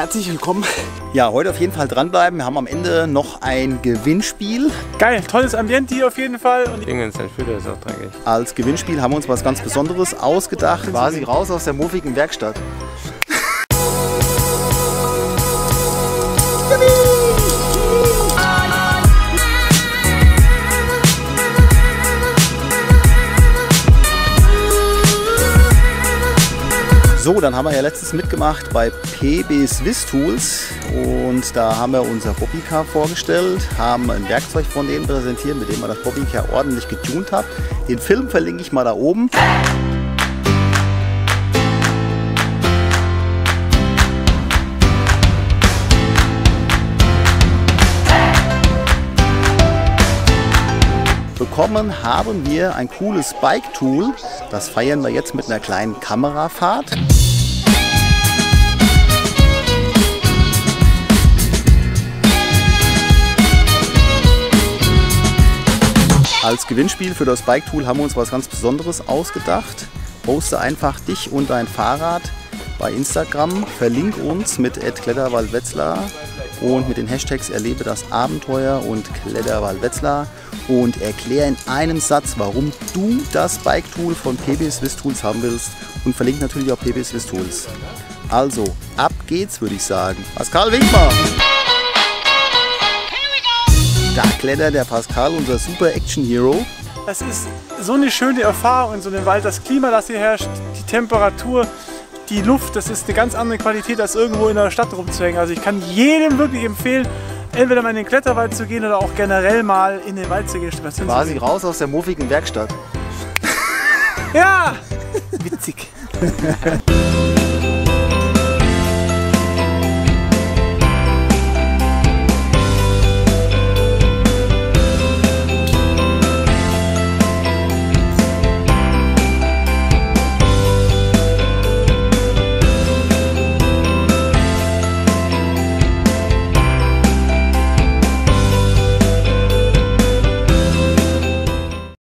herzlich willkommen. Ja, heute auf jeden Fall dranbleiben. Wir haben am Ende noch ein Gewinnspiel. Geil, tolles Ambiente hier auf jeden Fall. Und ist auch dreckig. Als Gewinnspiel haben wir uns was ganz Besonderes ausgedacht. Quasi raus aus der muffigen Werkstatt. So, dann haben wir ja letztens mitgemacht bei PB Swiss Tools und da haben wir unser Bobbycar vorgestellt, haben ein Werkzeug von denen präsentiert, mit dem wir das Bobbycar ordentlich getunt haben. Den Film verlinke ich mal da oben. Bekommen haben wir ein cooles Bike-Tool. Das feiern wir jetzt mit einer kleinen Kamerafahrt. Als Gewinnspiel für das Bike-Tool haben wir uns was ganz Besonderes ausgedacht. Poste einfach dich und dein Fahrrad bei Instagram. Verlink uns mit @Kletterwald Wetzlar und mit den Hashtags erlebe das Abenteuer und Kletterwald Wetzlar. Und erkläre in einem Satz, warum du das Bike-Tool von PB Swiss Tools haben willst und verlinke natürlich auch PB Swiss Tools. Also, ab geht's, würde ich sagen. Pascal Winkler! Da klettert der Pascal, unser super Action-Hero. Das ist so eine schöne Erfahrung in so einem Wald. Das Klima, das hier herrscht, die Temperatur, die Luft, das ist eine ganz andere Qualität, als irgendwo in der Stadt rumzuhängen. Also ich kann jedem wirklich empfehlen, entweder mal in den Kletterwald zu gehen oder auch generell mal in den Wald zu gehen. Quasi raus aus der muffigen Werkstatt. Ja! Witzig.